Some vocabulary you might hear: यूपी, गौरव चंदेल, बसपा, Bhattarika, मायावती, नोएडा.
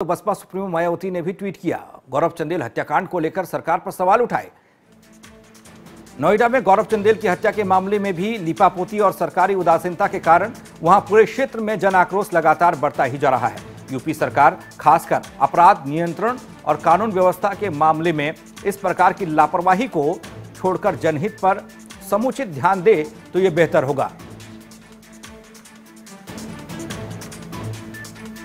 तो बसपा सुप्रीमो मायावती ने भी ट्वीट किया। गौरव चंदेल हत्याकांड को लेकर सरकार पर सवाल उठाए। नोएडा में गौरव चंदेल की हत्या के मामले में भी लिपापोती और सरकारी उदासीनता के कारण वहां पूरे क्षेत्र में जन आक्रोश लगातार बढ़ता ही जा रहा है। यूपी सरकार खासकर अपराध नियंत्रण और कानून व्यवस्था के मामले में इस प्रकार की लापरवाही को छोड़कर जनहित पर समुचित ध्यान दे तो ये बेहतर होगा।